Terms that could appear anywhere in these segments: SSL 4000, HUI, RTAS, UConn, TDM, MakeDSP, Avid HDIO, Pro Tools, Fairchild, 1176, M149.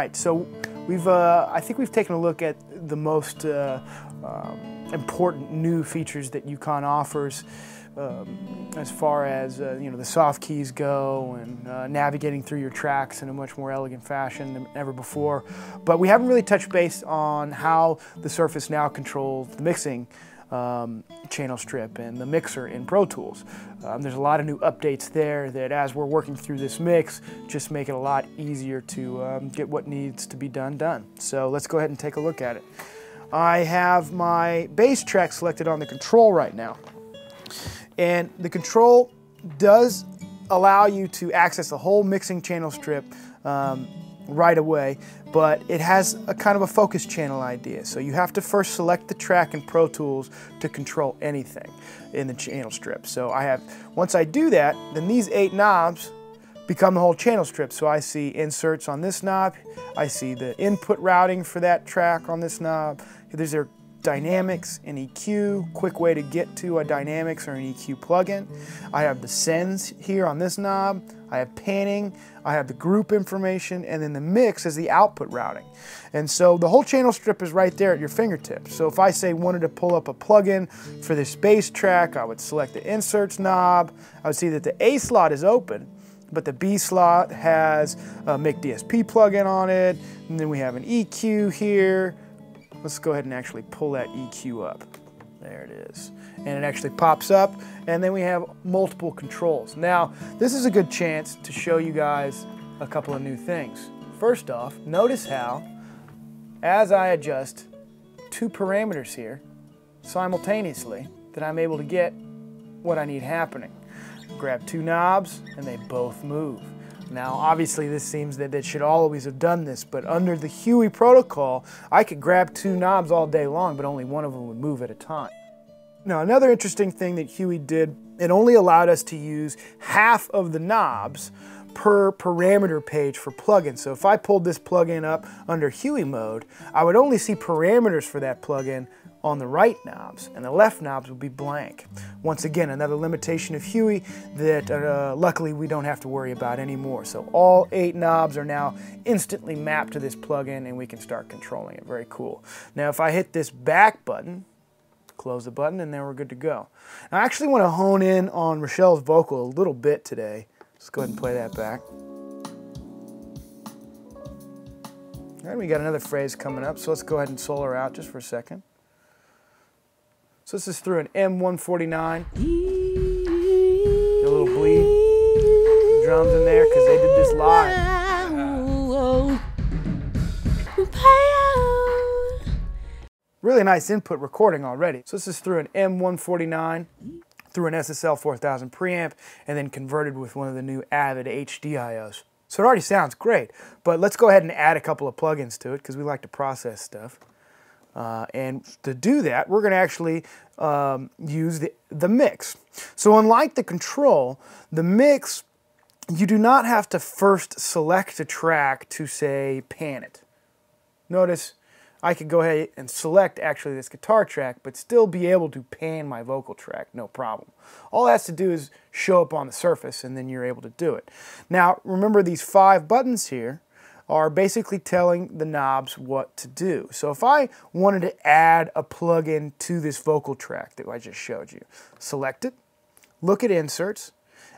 right, so we've I think we've taken a look at the most important new features that UConn offers as far as you know, the soft keys go, and navigating through your tracks in a much more elegant fashion than ever before. But we haven't really touched base on how the Surface now controls the mixing channel strip and the mixer in Pro Tools. There's a lot of new updates there that, as we're working through this mix, just make it a lot easier to get what needs to be done. So let's go ahead and take a look at it. I have my bass track selected on the control right now. And the control does allow you to access the whole mixing channel strip right away, but it has a kind of a focus channel idea. So you have to first select the track in Pro Tools to control anything in the channel strip. So I have, once I do that, then these 8 knobs become the whole channel strip. So I see inserts on this knob, I see the input routing for that track on this knob. There's their dynamics, an EQ, quick way to get to a dynamics or an EQ plugin. I have the sends here on this knob, I have panning, I have the group information, and then the mix is the output routing. And so the whole channel strip is right there at your fingertips. So if I say wanted to pull up a plugin for this bass track, I would select the inserts knob, I would see that the A slot is open, but the B slot has a MakeDSP plugin on it, and then we have an EQ here. Let's go ahead and actually pull that EQ up. There it is. And it actually pops up, and then we have multiple controls. Now, this is a good chance to show you guys a couple of new things. First off, notice how, as I adjust 2 parameters here simultaneously, that I'm able to get what I need happening. Grab 2 knobs, and they both move. Now, obviously, this seems that it should always have done this, but under the HUI protocol, I could grab 2 knobs all day long, but only one of them would move at a time. Now, another interesting thing that HUI did, it only allowed us to use half of the knobs per parameter page for plugins. So if I pulled this plugin up under HUI mode, I would only see parameters for that plugin on the right knobs, and the left knobs will be blank. Once again, another limitation of HUI that luckily we don't have to worry about anymore. So all 8 knobs are now instantly mapped to this plugin, and we can start controlling it. Very cool. Now if I hit this back button, close the button, and then we're good to go. Now, I actually want to hone in on Rochelle's vocal a little bit today. Let's go ahead and play that back. All right, we got another phrase coming up, so let's go ahead and solo her out just for a second. So this is through an M149, a little bleed, the drums in there, because they did this live. Really nice input recording already. So this is through an M149, through an SSL 4000 preamp, and then converted with one of the new Avid HDIOs. So it already sounds great, but let's go ahead and add a couple of plugins to it, because we like to process stuff. And to do that, we're going to actually use the mix. So unlike the control, the mix, you do not have to first select a track to, say, pan it. Notice I could go ahead and select actually this guitar track, but still be able to pan my vocal track, no problem. All it has to do is show up on the surface, and then you're able to do it. Now, remember these 5 buttons here are basically telling the knobs what to do. So if I wanted to add a plugin to this vocal track that I just showed you, select it, look at inserts,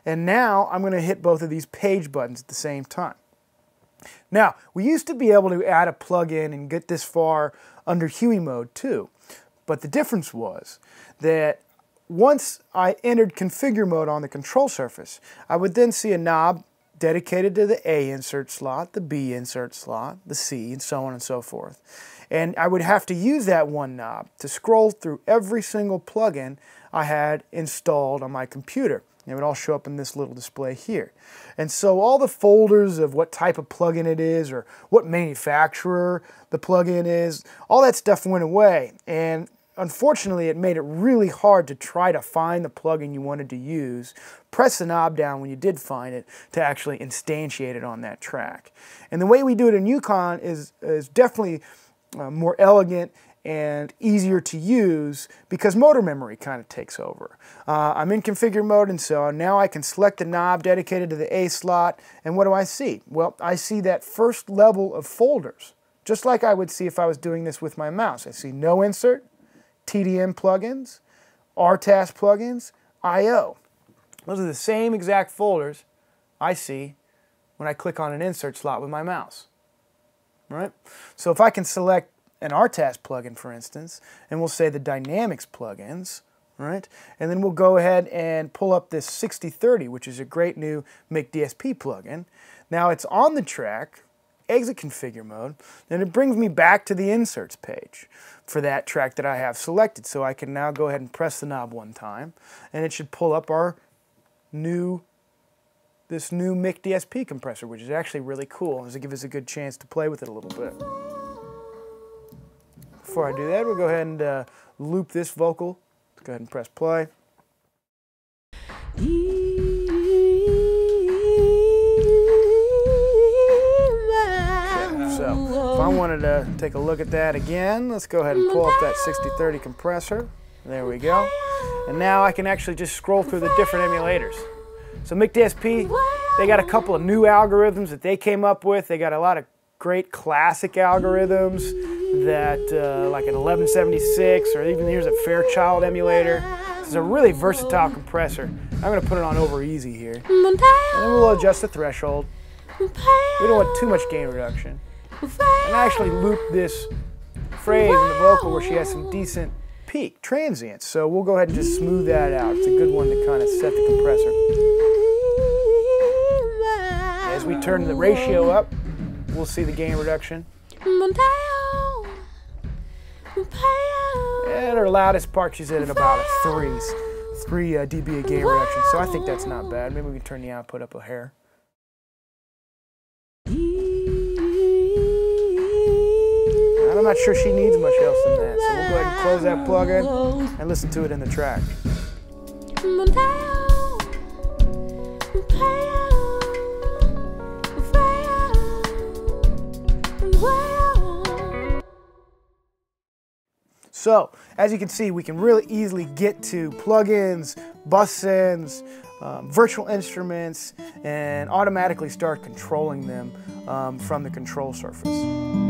and now I'm going to hit both of these page buttons at the same time. Now, we used to be able to add a plugin and get this far under HUI mode too, but the difference was that once I entered configure mode on the control surface, I would then see a knob dedicated to the A insert slot, the B insert slot, the C, and so on and so forth. And I would have to use that one knob to scroll through every single plugin I had installed on my computer. It would all show up in this little display here. And so all the folders of what type of plugin it is, or what manufacturer the plugin is, all that stuff went away. And unfortunately, it made it really hard to try to find the plugin you wanted to use, press the knob down when you did find it, to actually instantiate it on that track. And the way we do it in UConn is definitely more elegant and easier to use because motor memory kind of takes over. I'm in configure mode, and so now I can select the knob dedicated to the A slot, and what do I see? Well, I see that first level of folders, just like I would see if I was doing this with my mouse. I see no insert, TDM plugins, RTAS plugins, IO. Those are the same exact folders I see when I click on an insert slot with my mouse. All right? So if I can select an RTAS plugin, for instance, and we'll say the Dynamics plugins, right? And then we'll go ahead and pull up this 6030, which is a great new MakeDSP plugin. Now it's on the track, exit configure mode, and it brings me back to the inserts page for that track that I have selected. So I can now go ahead and press the knob one time, and it should pull up our new this new MakeDSP compressor, which is actually really cool, as it gives us a good chance to play with it a little bit. Before I do that, we'll go ahead and loop this vocal. Let's go ahead and press play. Okay, so if I wanted to take a look at that again, let's go ahead and pull up that 6030 compressor. There we go. And now I can actually just scroll through the different emulators. So MakeDSP, they got a couple of new algorithms that they came up with. They got a lot of great classic algorithms that, like an 1176, or even here's a Fairchild emulator. This is a really versatile compressor. I'm going to put it on over easy here. And then we'll adjust the threshold. We don't want too much gain reduction. And I actually looped this phrase in the vocal where she has some decent peak transients. So we'll go ahead and just smooth that out. It's a good one to kind of set the compressor. As we turn the ratio up, we'll see the gain reduction. At her loudest part, she's at about a 3 dB of gain reduction, so I think that's not bad. Maybe we can turn the output up a hair. And I'm not sure she needs much else than that, so we'll go ahead and close that plugin and listen to it in the track. So, as you can see, we can really easily get to plugins, bus ends, virtual instruments, and automatically start controlling them from the control surface.